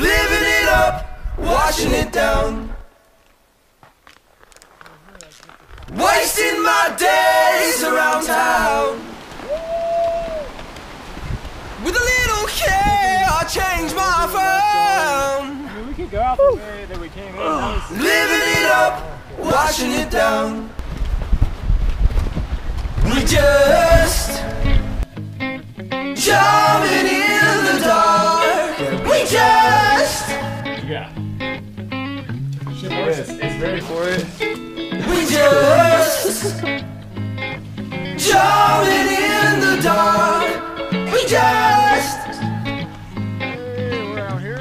living it up, washing it down, wasting my days around town. With a little care, I changed my phone. We could go out the way that we came in. Living it up, washing it down. We just jumping in the dark. We just it's ready for it. We just jumping in the dark. We just we're out here.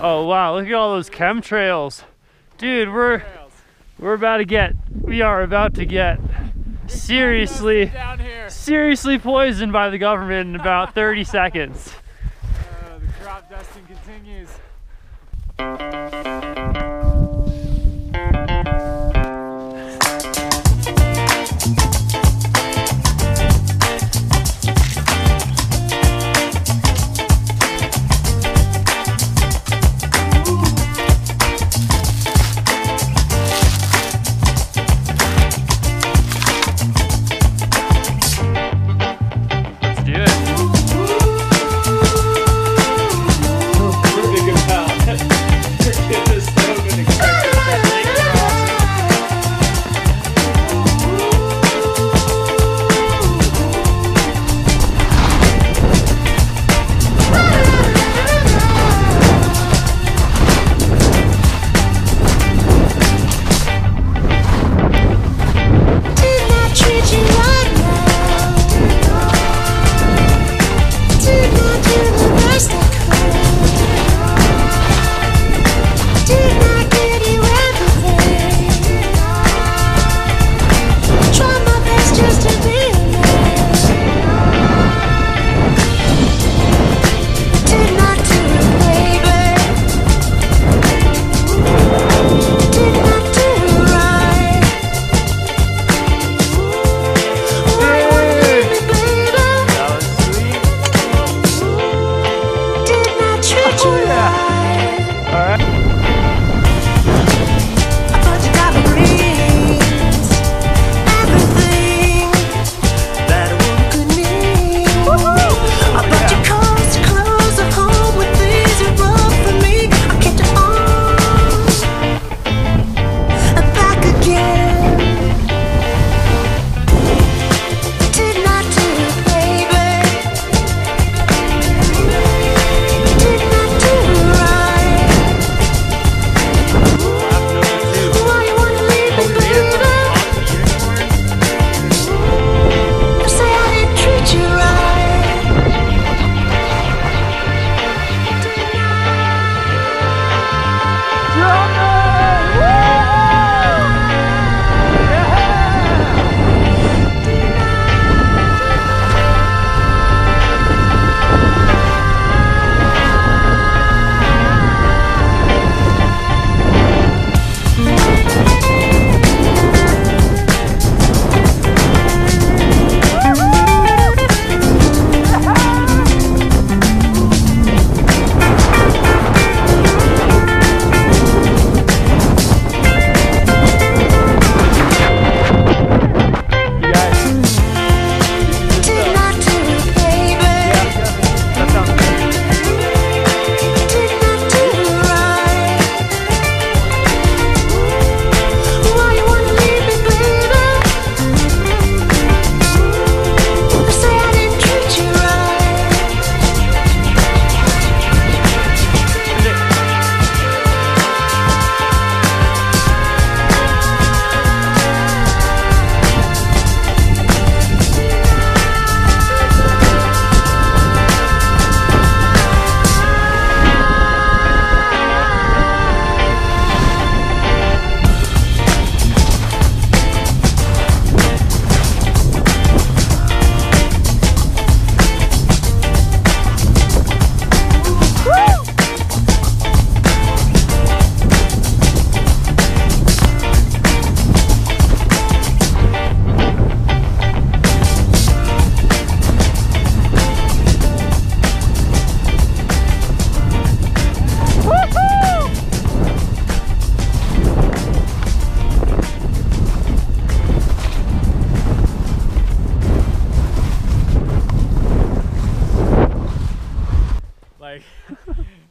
Oh wow, look at all those chemtrails. Dude, we are about to get seriously poisoned by the government in about 30 seconds. The crop dusting continues.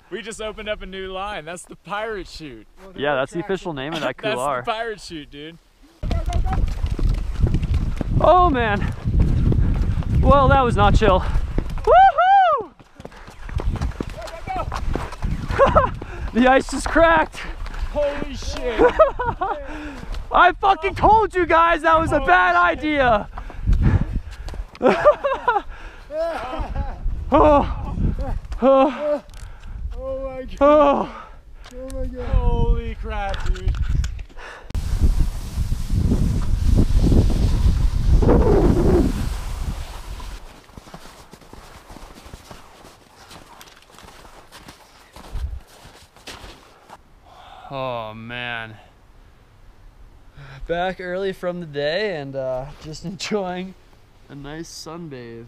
We just opened up a new line. That's the pirate chute. Well, yeah, that's the official name of that couloir. That's the pirate chute, dude. Go, go, go. Oh man. Well, that was not chill. Woohoo! Go, go, go. The ice just cracked. Holy shit! I fucking told you guys that was a bad idea. Oh. Oh. Oh. my god. Oh my god. Holy crap, dude. Oh man. Back early from the day and just enjoying a nice sunbathe.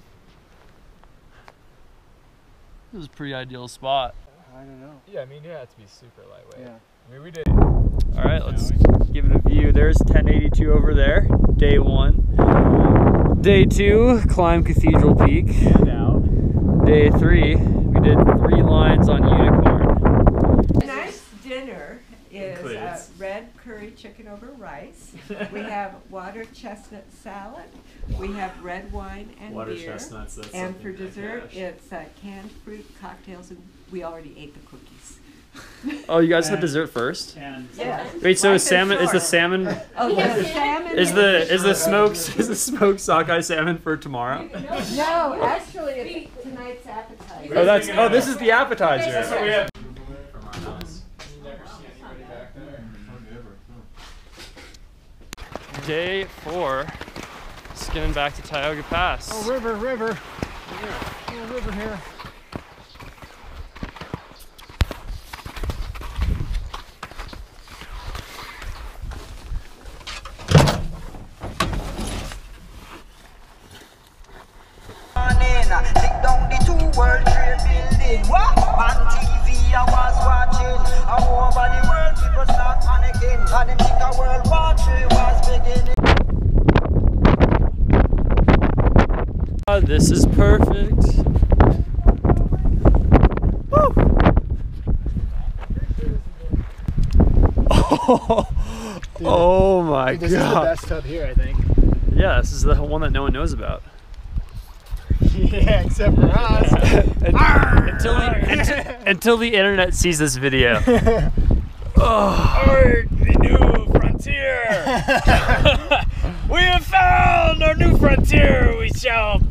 This is a pretty ideal spot. I don't know. Yeah, I mean, you have to be super lightweight. Yeah. I mean, we did. All right, let's give it a view. There's 1082 over there, day one. Day two, climb Cathedral Peak. And out. Day three, we did 3 lines on Unicorn. A nice dinner is red curry chicken over rice. We have water chestnut salad. We have red wine and beer. Chestnuts, that's and for dessert, it's canned fruit cocktails, and we already ate the cookies. Oh, you guys had dessert first? Yeah. Wait, so is salmon? Is the salmon? Oh, the salmon. Is the smoked sockeye salmon for tomorrow? No, actually, it's tonight's appetizer. Oh, that's this is the appetizer. That's what we have. Day 4, skimming back to Tioga Pass. Oh, river. Yeah. Oh, river here. This is perfect. Woo! Oh, dude, oh my god. This is the best tub here, I think. Yeah, this is the one that no one knows about. Yeah, except for us. until the internet sees this video. Oh. Our new frontier! We have found our new frontier! We shall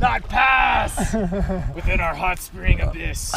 not pass within our hot spring abyss.